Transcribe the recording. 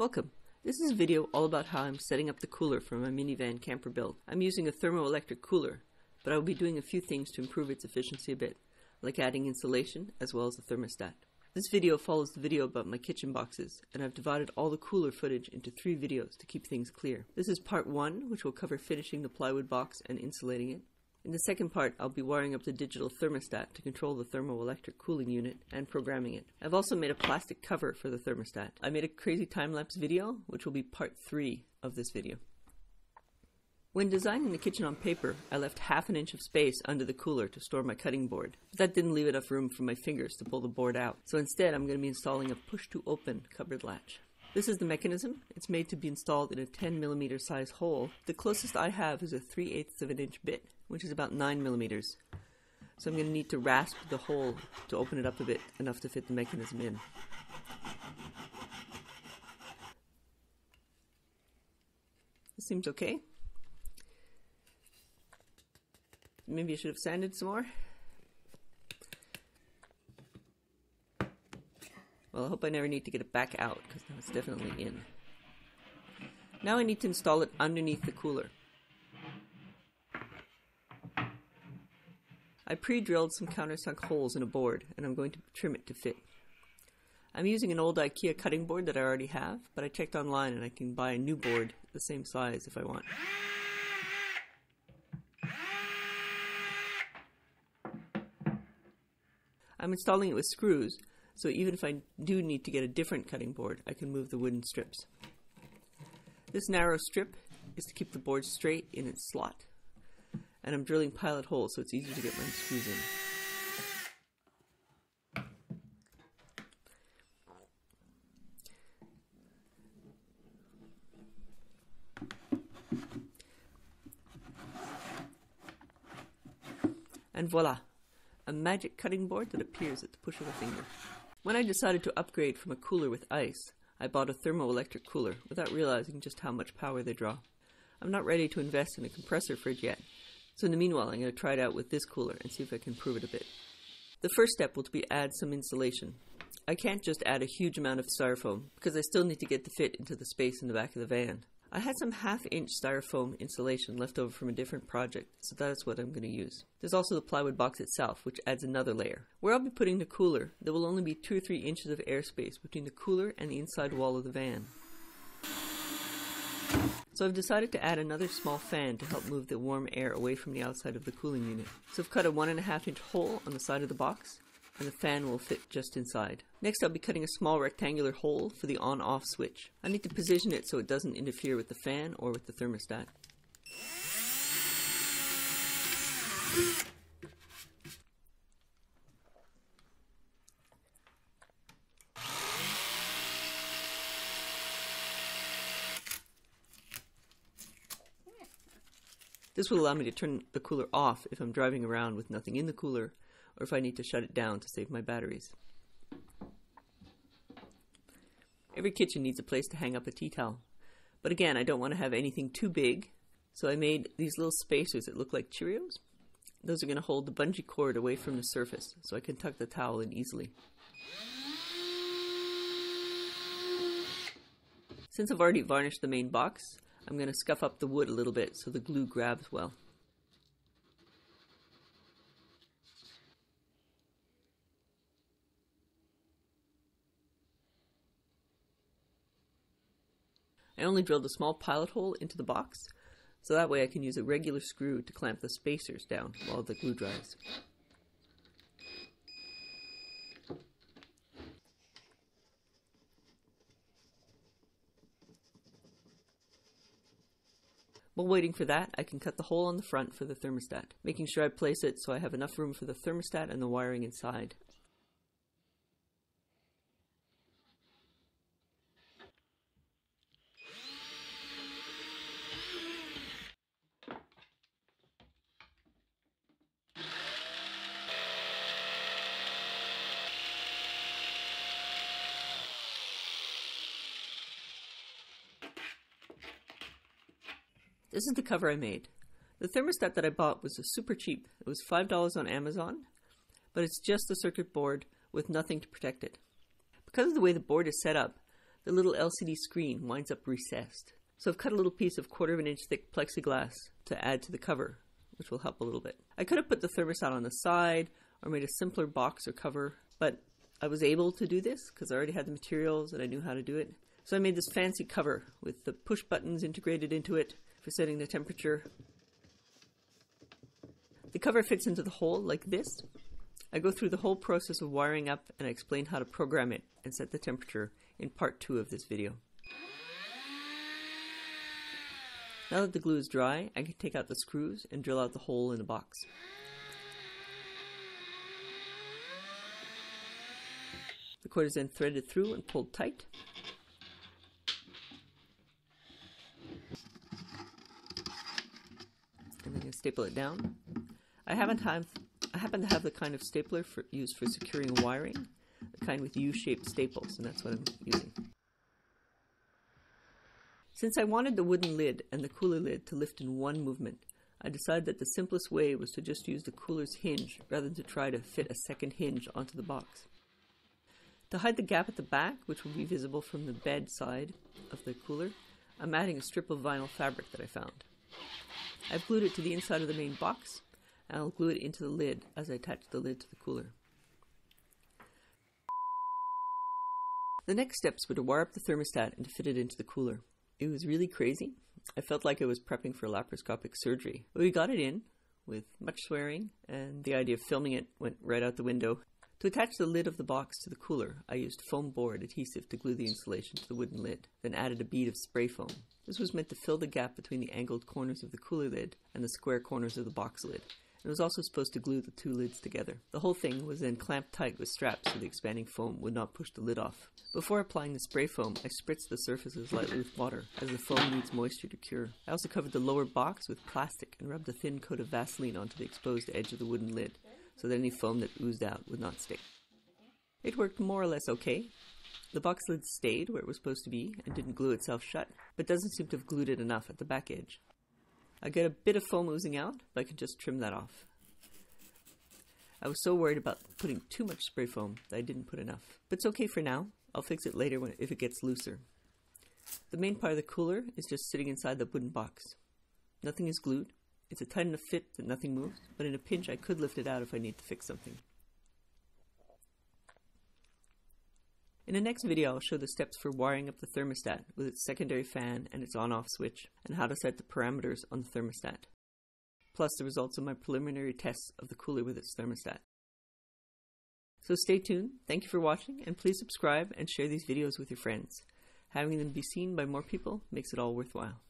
Welcome. This is a video all about how I'm setting up the cooler for my minivan camper build. I'm using a thermoelectric cooler, but I will be doing a few things to improve its efficiency a bit, like adding insulation as well as a thermostat. This video follows the video about my kitchen boxes, and I've divided all the cooler footage into 3 videos to keep things clear. This is part 1, which will cover finishing the plywood box and insulating it. In the second part, I'll be wiring up the digital thermostat to control the thermoelectric cooling unit and programming it. I've also made a plastic cover for the thermostat. I made a crazy time-lapse video, which will be part 3 of this video. When designing the kitchen on paper, I left half an inch of space under the cooler to store my cutting board, but that didn't leave enough room for my fingers to pull the board out. So instead, I'm going to be installing a push-to-open cupboard latch. This is the mechanism. It's made to be installed in a 10mm size hole. The closest I have is a 3/8 of an inch bit, which is about 9mm. So I'm going to need to rasp the hole to open it up a bit, enough to fit the mechanism in. This seems okay. Maybe I should have sanded some more. Well, I hope I never need to get it back out, because now it's definitely in. Now I need to install it underneath the cooler. I pre-drilled some countersunk holes in a board, and I'm going to trim it to fit. I'm using an old IKEA cutting board that I already have, but I checked online and I can buy a new board the same size if I want. I'm installing it with screws, so even if I do need to get a different cutting board, I can move the wooden strips. This narrow strip is to keep the board straight in its slot, and I'm drilling pilot holes so it's easier to get my screws in. And voila, a magic cutting board that appears at the push of a finger. When I decided to upgrade from a cooler with ice, I bought a thermoelectric cooler without realizing just how much power they draw. I'm not ready to invest in a compressor fridge yet, so in the meanwhile I'm going to try it out with this cooler and see if I can improve it a bit. The first step will be add some insulation. I can't just add a huge amount of styrofoam because I still need to get the fit into the space in the back of the van. I had some half-inch styrofoam insulation left over from a different project, so that is what I'm going to use. There's also the plywood box itself, which adds another layer. Where I'll be putting the cooler, there will only be 2 or 3 inches of airspace between the cooler and the inside wall of the van. So I've decided to add another small fan to help move the warm air away from the outside of the cooling unit. So I've cut a 1.5 inch hole on the side of the box, and the fan will fit just inside. Next, I'll be cutting a small rectangular hole for the on-off switch. I need to position it so it doesn't interfere with the fan or with the thermostat. This will allow me to turn the cooler off if I'm driving around with nothing in the cooler, or if I need to shut it down to save my batteries. Every kitchen needs a place to hang up a tea towel, but again, I don't want to have anything too big, so I made these little spacers that look like Cheerios. Those are going to hold the bungee cord away from the surface, so I can tuck the towel in easily. Since I've already varnished the main box, I'm going to scuff up the wood a little bit so the glue grabs well. I only drilled a small pilot hole into the box, so that way I can use a regular screw to clamp the spacers down while the glue dries. While waiting for that, I can cut the hole on the front for the thermostat, making sure I place it so I have enough room for the thermostat and the wiring inside. This is the cover I made. The thermostat that I bought was super cheap. It was $5 on Amazon, but it's just a circuit board with nothing to protect it. Because of the way the board is set up, the little LCD screen winds up recessed. So I've cut a little piece of 1/4 inch thick plexiglass to add to the cover, which will help a little bit. I could have put the thermostat on the side or made a simpler box or cover, but I was able to do this because I already had the materials and I knew how to do it. So I made this fancy cover with the push buttons integrated into it for setting the temperature. The cover fits into the hole like this. I go through the whole process of wiring up and I explain how to program it and set the temperature in part 2 of this video. Now that the glue is dry, I can take out the screws and drill out the hole in the box. The cord is then threaded through and pulled tight. And then you staple it down. I happen to have the kind of stapler used for securing wiring, the kind with U-shaped staples, and that's what I'm using. Since I wanted the wooden lid and the cooler lid to lift in one movement, I decided that the simplest way was to just use the cooler's hinge rather than to try to fit a second hinge onto the box. To hide the gap at the back, which will be visible from the bed side of the cooler, I'm adding a strip of vinyl fabric that I found. I've glued it to the inside of the main box, and I'll glue it into the lid as I attach the lid to the cooler. The next steps were to wire up the thermostat and to fit it into the cooler. It was really crazy. I felt like I was prepping for laparoscopic surgery. But we got it in with much swearing, and the idea of filming it went right out the window. To attach the lid of the box to the cooler, I used foam board adhesive to glue the insulation to the wooden lid, then added a bead of spray foam. This was meant to fill the gap between the angled corners of the cooler lid and the square corners of the box lid. It was also supposed to glue the two lids together. The whole thing was then clamped tight with straps so the expanding foam would not push the lid off. Before applying the spray foam, I spritzed the surfaces lightly with water, as the foam needs moisture to cure. I also covered the lower box with plastic and rubbed a thin coat of Vaseline onto the exposed edge of the wooden lid, so that any foam that oozed out would not stick. It worked more or less okay. The box lid stayed where it was supposed to be and didn't glue itself shut, but doesn't seem to have glued it enough at the back edge. I get a bit of foam oozing out, but I can just trim that off. I was so worried about putting too much spray foam that I didn't put enough. But it's okay for now. I'll fix it later if it gets looser. The main part of the cooler is just sitting inside the wooden box. Nothing is glued. It's a tight enough fit that nothing moves, but in a pinch I could lift it out if I need to fix something. In the next video, I'll show the steps for wiring up the thermostat with its secondary fan and its on-off switch, and how to set the parameters on the thermostat, plus the results of my preliminary tests of the cooler with its thermostat. So stay tuned, thank you for watching, and please subscribe and share these videos with your friends. Having them be seen by more people makes it all worthwhile.